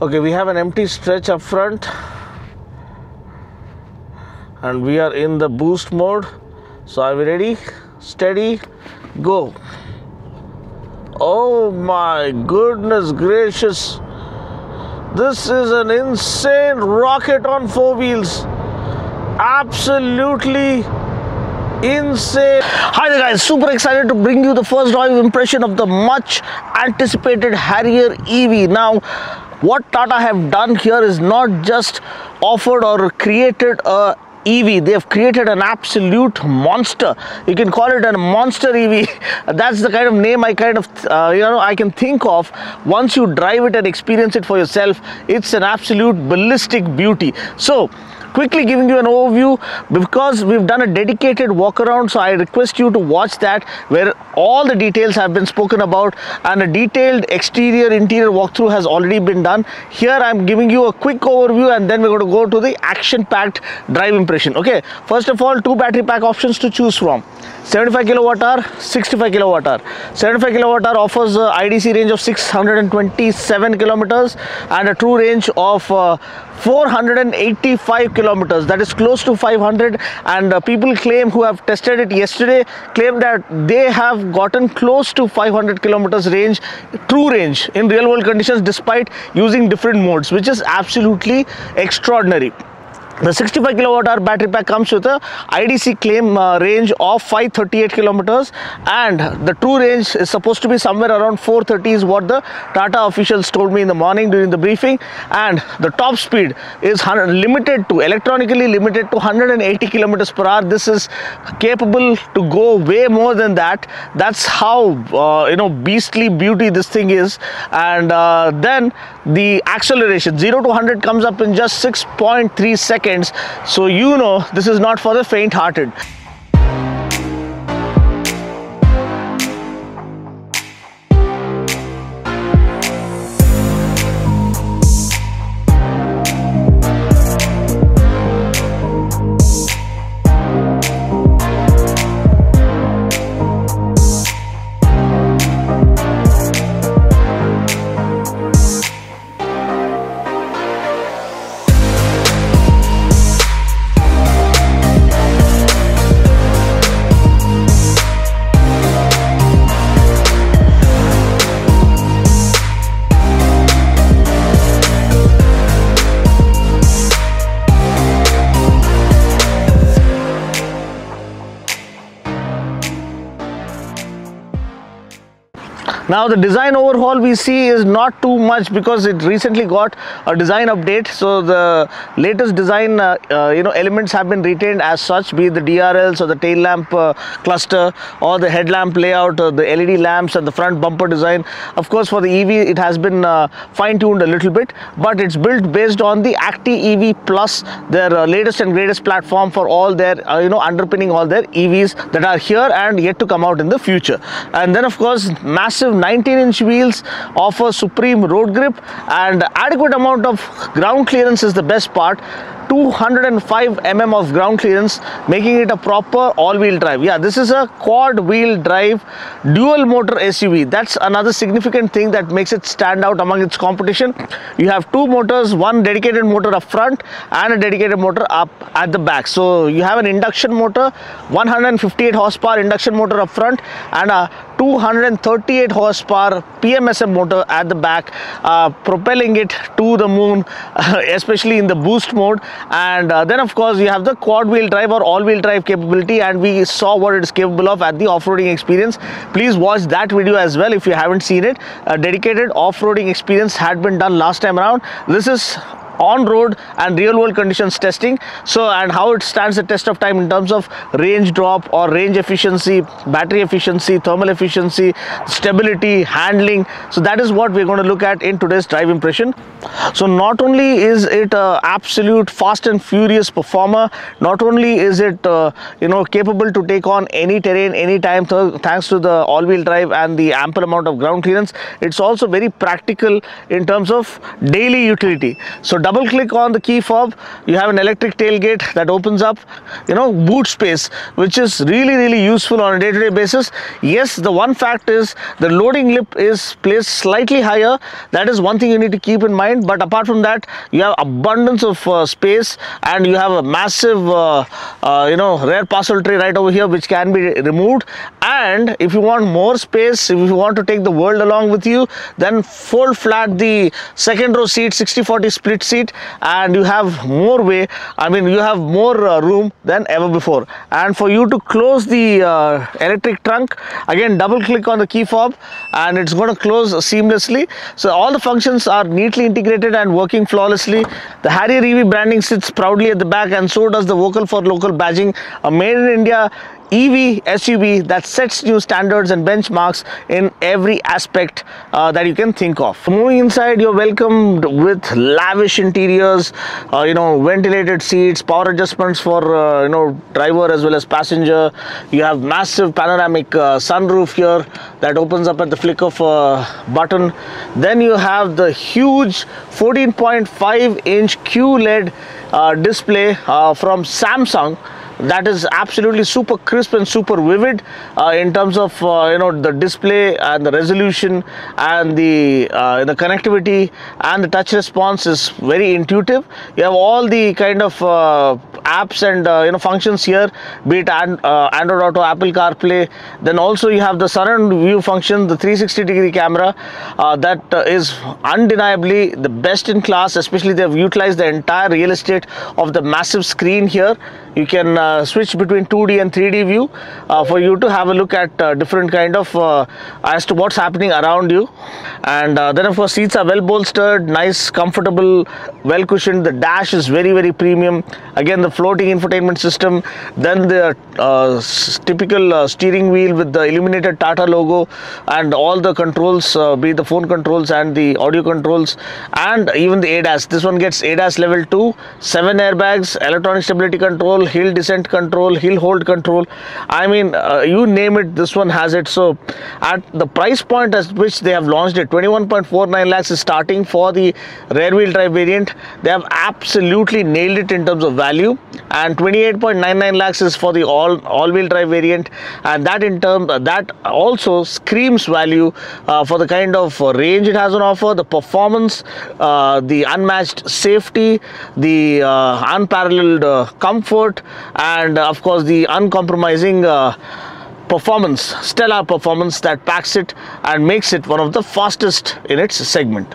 Okay, we have an empty stretch up front and we are in the boost mode. So are we ready? Steady, go. Oh my goodness gracious, this is an insane rocket on four wheels. Absolutely insane. Hi there guys, super excited to bring you the first drive impression of the much anticipated Harrier EV. Now what Tata have done here is not just offered or created a EV, they have created an absolute monster. You can call it a monster EV. That's the kind of name I I can think of. Once you drive it and experience it for yourself, it's an absolute ballistic beauty. So quickly giving you an overview, because we've done a dedicated walk around, so I request you to watch that where all the details have been spoken about and a detailed exterior interior walkthrough has already been done. Here I'm giving you a quick overview and then we're going to go to the action-packed drive impression. Okay, first of all, two battery pack options to choose from: 75 kWh, 65 kWh. 75 kWh offers a IDC range of 627 kilometers and a true range of 485 kilometers, that is close to 500, and people claim, who have tested it yesterday, claim that they have gotten close to 500 kilometers range, true range, in real world conditions despite using different modes, which is absolutely extraordinary. The 65 kWh battery pack comes with a IDC claim range of 538 kilometers, and the true range is supposed to be somewhere around 430 is what the Tata officials told me in the morning during the briefing. And the top speed is electronically limited to 180 kilometers per hour. This is capable to go way more than that. That's how beastly beauty this thing is. And then the acceleration 0 to 100 comes up in just 6.3 seconds. So you know this is not for the faint-hearted. Now the design overhaul we see is not too much because it recently got a design update, so the latest design elements have been retained as such, be it the DRLs or the tail lamp cluster or the headlamp layout or the LED lamps and the front bumper design. Of course for the EV it has been fine-tuned a little bit, but it's built based on the Acti EV Plus, their latest and greatest platform for all their underpinning all their EVs that are here and yet to come out in the future. And then of course massive 19-inch wheels offer supreme road grip and adequate amount of ground clearance is the best part. 205 mm of ground clearance, making it a proper all-wheel drive. Yeah, this is a quad-wheel drive dual motor SUV. That's another significant thing that makes it stand out among its competition. You have two motors, one dedicated motor up front and a dedicated motor up at the back. So you have an induction motor, 158 horsepower induction motor up front and a 238 horsepower PMSM motor at the back, propelling it to the moon, especially in the boost mode. And then of course you have the quad wheel drive or all wheel drive capability, and we saw what it's capable of at the off-roading experience. Please watch that video as well if you haven't seen it. A dedicated off-roading experience had been done last time around. This is on-road and real-world conditions testing, so and how it stands the test of time in terms of range drop or range efficiency, battery efficiency, thermal efficiency, stability, handling. So that is what we're going to look at in today's drive impression. So not only is it an absolute fast and furious performer, not only is it capable to take on any terrain anytime thanks to the all-wheel drive and the ample amount of ground clearance, it's also very practical in terms of daily utility. So double click on the key fob, you have an electric tailgate that opens up, boot space, which is really useful on a day-to-day basis. Yes, the one fact is the loading lip is placed slightly higher. That is one thing you need to keep in mind, but apart from that, you have abundance of space, and you have a massive rear parcel tray right over here, which can be removed. And if you want more space, if you want to take the world along with you, then fold flat the second row seat, 60-40 split seat, and you have more way. I mean, you have more room than ever before. And for you to close the electric trunk, again double click on the key fob and it's going to close seamlessly. So all the functions are neatly integrated and working flawlessly. The Harrier EV branding sits proudly at the back, and so does the vocal for local badging, a made in India EV SUV that sets new standards and benchmarks in every aspect that you can think of. Moving inside, you're welcomed with lavish interiors, ventilated seats, power adjustments for driver as well as passenger. You have massive panoramic sunroof here that opens up at the flick of a button. Then you have the huge 14.5-inch QLED display from Samsung. That is absolutely super crisp and super vivid in terms of the display and the resolution, and the connectivity and the touch response is very intuitive. You have all the kind of apps and functions here, be it Android Auto, Apple CarPlay. Then also you have the surround view function, the 360-degree camera that is undeniably the best in class. Especially they have utilized the entire real estate of the massive screen here. You can switch between 2D and 3D view for you to have a look at different kind of as to what's happening around you. And then of course seats are well bolstered, nice, comfortable, well cushioned. The dash is very premium. Again, the floating infotainment system, then the typical steering wheel with the illuminated Tata logo, and all the controls, be the phone controls and the audio controls, and even the ADAS. This one gets ADAS level 2, 7 airbags, electronic stability control, hill descent control, hill hold control. I mean, you name it, this one has it. So at the price point at which they have launched it, 21.49 lakhs is starting for the rear wheel drive variant. They have absolutely nailed it in terms of value, and 28.99 lakhs is for the all wheel drive variant, and that in terms that also screams value for the kind of range it has on offer, the performance, the unmatched safety, the unparalleled comfort, and of course the uncompromising performance, stellar performance that packs it and makes it one of the fastest in its segment.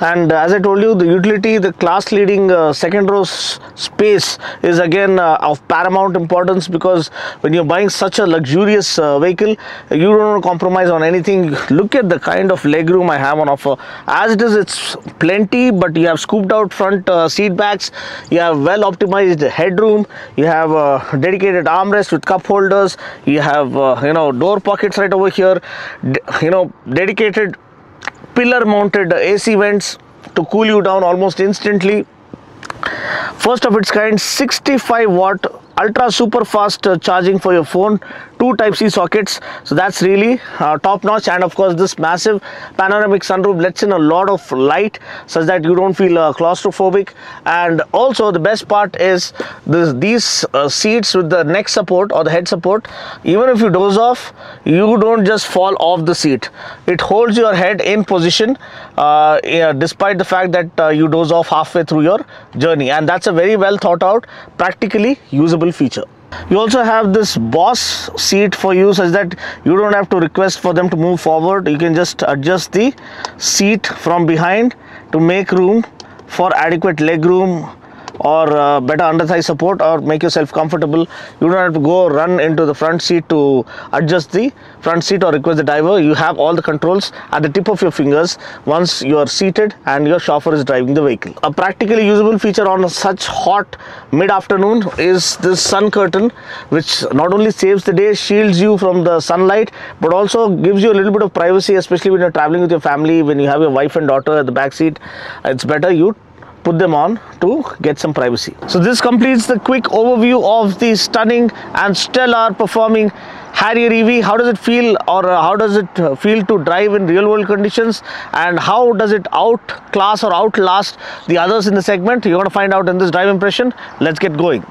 And as I told you, the utility, the class leading second row space is again of paramount importance, because when you're buying such a luxurious vehicle, you don't want to compromise on anything. Look at the kind of legroom I have on offer. As it is, it's plenty, but you have scooped out front seat backs, you have well optimized headroom, you have a dedicated armrest with cup holders, you have door pockets right over here, dedicated pillar mounted AC vents to cool you down almost instantly. First of its kind, 65-watt ultra super fast charging for your phone, 2 Type-C sockets, so that's really top notch. And of course this massive panoramic sunroof lets in a lot of light such that you don't feel claustrophobic. And also the best part is these seats with the neck support or the head support. Even if you doze off, you don't just fall off the seat. It holds your head in position despite the fact that you doze off halfway through your journey, and that's a very well thought out, practically usable feature. You also have this Boss seat for you, such that you don't have to request for them to move forward. You can just adjust the seat from behind to make room for adequate leg room or better under thigh support, or make yourself comfortable. You don't have to go run into the front seat to adjust the front seat or request the driver. You have all the controls at the tip of your fingers once you are seated and your chauffeur is driving the vehicle. A practically usable feature on such hot mid-afternoon is this sun curtain, which not only saves the day, shields you from the sunlight, but also gives you a little bit of privacy, especially when you're traveling with your family. When you have your wife and daughter at the back seat, it's better you put them on to get some privacy. So this completes the quick overview of the stunning and stellar performing Harrier EV. How does it feel, or how does it feel to drive in real world conditions, and how does it outclass or outlast the others in the segment? You're going to find out in this drive impression. Let's get going.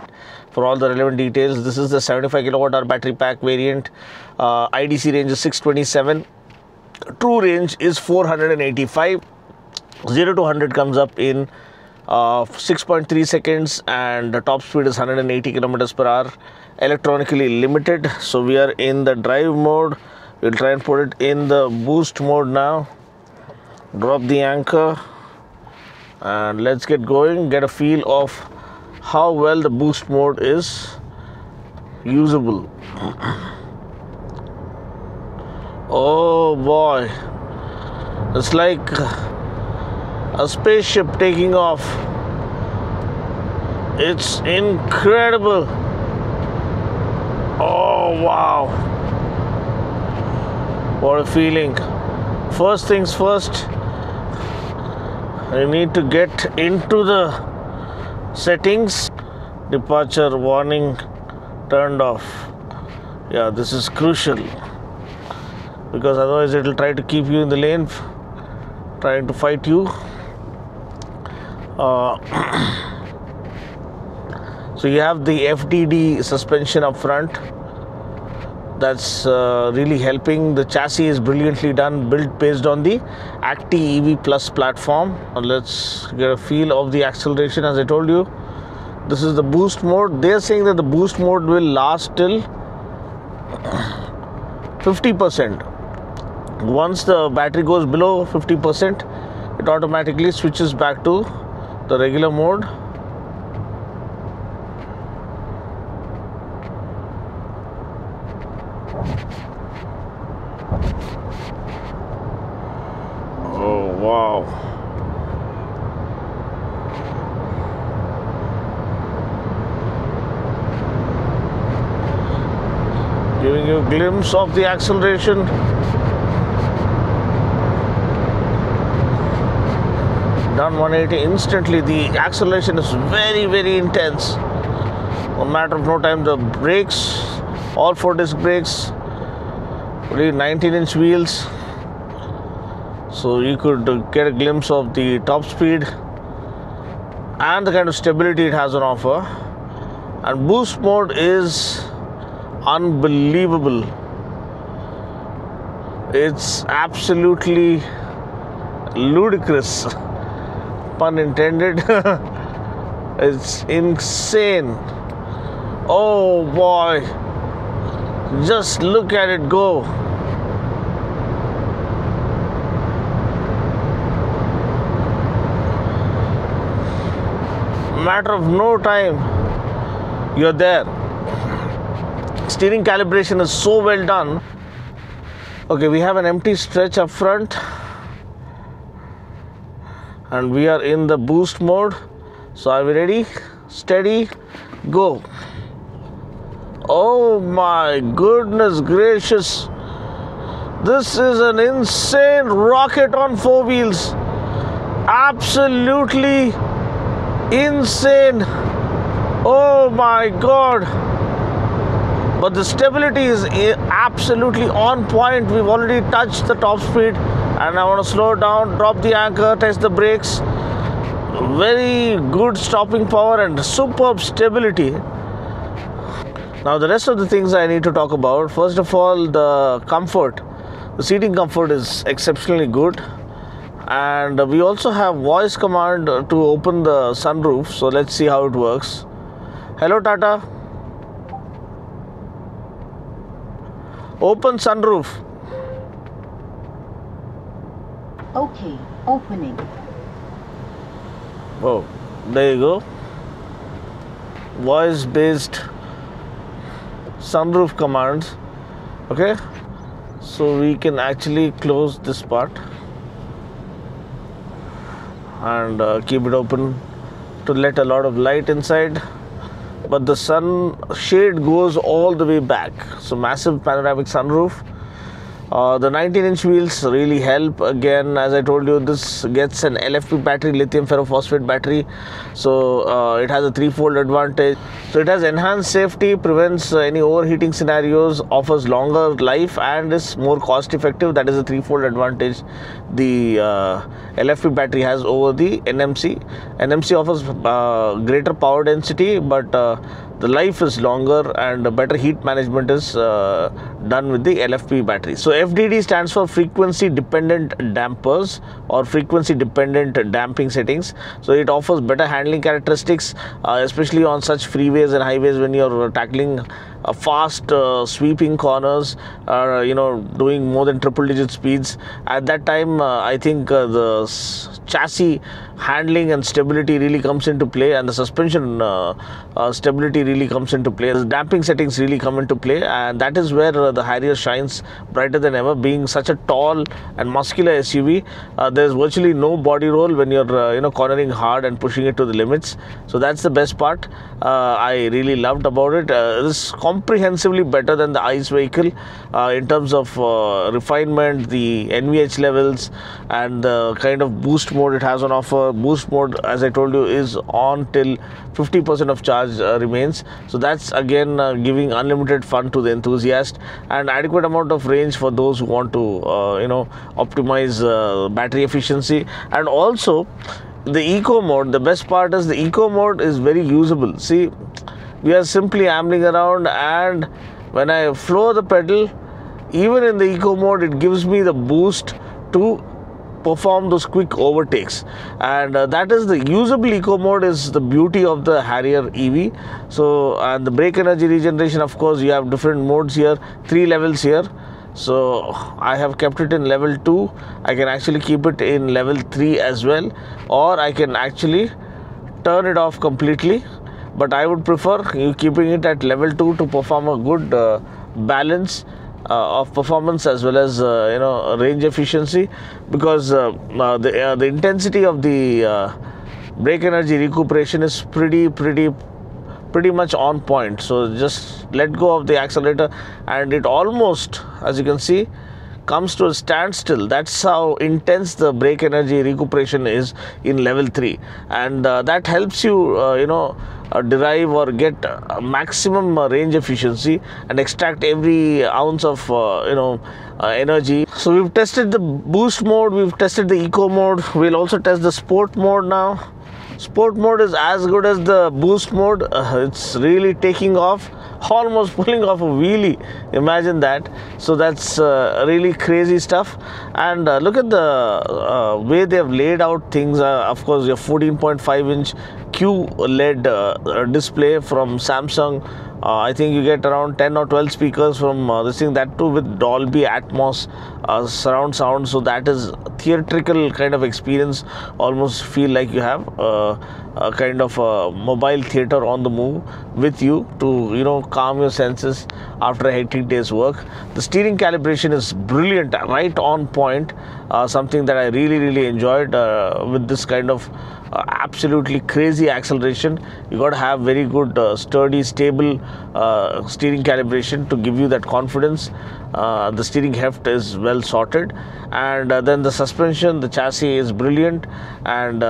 For all the relevant details, this is the 75 kWh battery pack variant. IDC range is 627, true range is 485. 0 to 100 comes up in 6.3 seconds and the top speed is 180 km per hour, electronically limited. So we are in the drive mode. We'll try and put it in the boost mode now. Drop the anchor and let's get going. Get a feel of how well the boost mode is usable. Oh boy, it's like a spaceship taking off. It's incredible. Oh wow, what a feeling. First things first, I need to get into the settings. Departure warning turned off. Yeah, this is crucial because otherwise it will try to keep you in the lane, trying to fight you. So you have the FDD suspension up front. That's really helping. The chassis is brilliantly done, built based on the Acti EV Plus platform. Let's get a feel of the acceleration. As I told you, this is the boost mode. They're saying that the boost mode will last till 50%. Once the battery goes below 50%, it automatically switches back to the regular mode. Oh wow, giving you a glimpse of the acceleration. Done 180 instantly. The acceleration is very intense. A matter of no time, the brakes, all four disc brakes, really 19-inch wheels. So you could get a glimpse of the top speed and the kind of stability it has on offer. And boost mode is unbelievable. It's absolutely ludicrous. Pun intended. It's insane. Oh boy, just look at it go. Matter of no time, you're there. Steering calibration is so well done. Okay, we have an empty stretch up front and we are in the boost mode. So are we ready? Steady, go. Oh my goodness gracious, this is an insane rocket on four wheels. Absolutely insane. Oh my god, but the stability is absolutely on point. We've already touched the top speed. And I want to slow down, drop the anchor, test the brakes. Very good stopping power and superb stability. Now the rest of the things I need to talk about. First of all, the comfort. The seating comfort is exceptionally good. And we also have voice command to open the sunroof. So let's see how it works. Hello Tata, open sunroof. Okay, opening. Oh, there you go. Voice based sunroof commands. Okay, so we can actually close this part and keep it open to let a lot of light inside. But the sun shade goes all the way back. So massive panoramic sunroof. The 19-inch wheels really help. Again, as I told you, this gets an LFP battery, lithium ferrophosphate battery, so it has a threefold advantage. So it has enhanced safety, prevents any overheating scenarios, offers longer life, and is more cost effective. That is a threefold advantage the LFP battery has over the NMC. NMC offers greater power density, but the life is longer and better heat management is done with the LFP battery. So FDD stands for frequency dependent dampers or frequency dependent damping settings. So it offers better handling characteristics, especially on such freeways and highways when you're tackling fast sweeping corners, doing more than triple digit speeds. At that time, I think the chassis handling and stability really comes into play, and the suspension stability really comes into play. The damping settings really come into play, and that is where the Harrier shines brighter than ever. Being such a tall and muscular SUV, there's virtually no body roll when you're cornering hard and pushing it to the limits. So that's the best part I really loved about it. This comprehensively better than the ICE vehicle in terms of refinement, the NVH levels, and the kind of boost mode it has on offer. Boost mode, as I told you, is on till 50% of charge remains. So that's again giving unlimited fun to the enthusiast and adequate amount of range for those who want to optimize battery efficiency. And also the eco mode, the best part is the eco mode is very usable. See, we are simply ambling around, and when I floor the pedal, even in the eco mode, it gives me the boost to perform those quick overtakes. And that is the usable eco mode, is the beauty of the Harrier EV. So, and the brake energy regeneration, of course, you have different modes here, 3 levels here. So I have kept it in level 2. I can actually keep it in level 3 as well, or I can actually turn it off completely. But I would prefer you keeping it at level 2 to perform a good balance of performance as well as range efficiency, because the intensity of the brake energy recuperation is pretty much on point. So just let go of the accelerator and it almost, as you can see, comes to a standstill. That's how intense the brake energy recuperation is in level 3, and that helps you derive or get maximum range efficiency and extract every ounce of energy. So we've tested the boost mode, we've tested the eco mode, we'll also test the sport mode now. Sport mode is as good as the boost mode. It's really taking off, almost pulling off a wheelie, imagine that. So that's really crazy stuff. And look at the way they have laid out things. Of course, your 14.5-inch QLED display from Samsung. I think you get around 10 or 12 speakers from this thing, that too with Dolby Atmos surround sound. So that is theatrical kind of experience, almost feel like you have a kind of a mobile theater on the move with you to calm your senses after a hectic day's work. The steering calibration is brilliant, right on point, something that I really enjoyed with this kind of absolutely crazy acceleration. You got to have very good sturdy, stable steering calibration to give you that confidence. The steering heft is well sorted, and then the suspension, the chassis is brilliant, and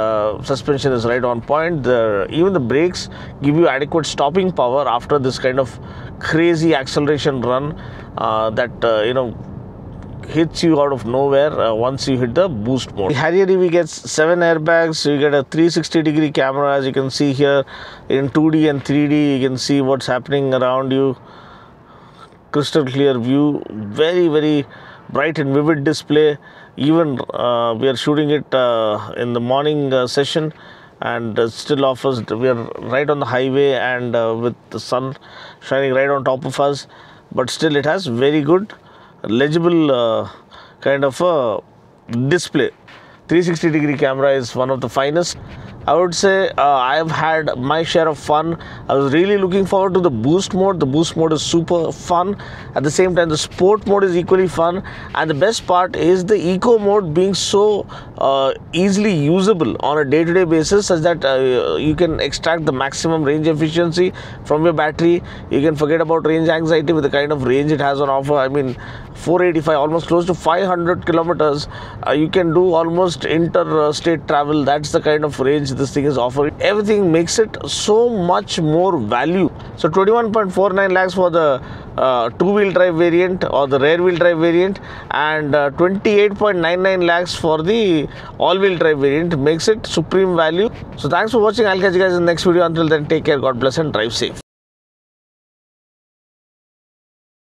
suspension is right on point. Even the brakes give you adequate stopping power after this kind of crazy acceleration run that hits you out of nowhere once you hit the boost mode. The Harrier EV gets 7 airbags. You get a 360-degree camera, as you can see here. In 2D and 3D, you can see what's happening around you. Crystal clear view, very bright and vivid display. Even we are shooting it in the morning session, and still offers. We are right on the highway, and with the sun shining right on top of us, but still it has very good legible kind of a display. 360-degree camera is one of the finest. I would say I've had my share of fun. I was really looking forward to the boost mode. The boost mode is super fun. At the same time, the sport mode is equally fun, and the best part is the eco mode being so easily usable on a day-to-day basis, such that you can extract the maximum range efficiency from your battery. You can forget about range anxiety with the kind of range it has on offer. I mean, 485, almost close to 500 kilometers. You can do almost interstate travel. That's the kind of range this thing is offering. Everything makes it so much more value. So 21.49 lakhs for the two-wheel drive variant or the rear-wheel drive variant, and 28.99 lakhs for the all-wheel drive variant makes it supreme value. So thanks for watching. I'll catch you guys in the next video. Until then, take care, God bless, and drive safe.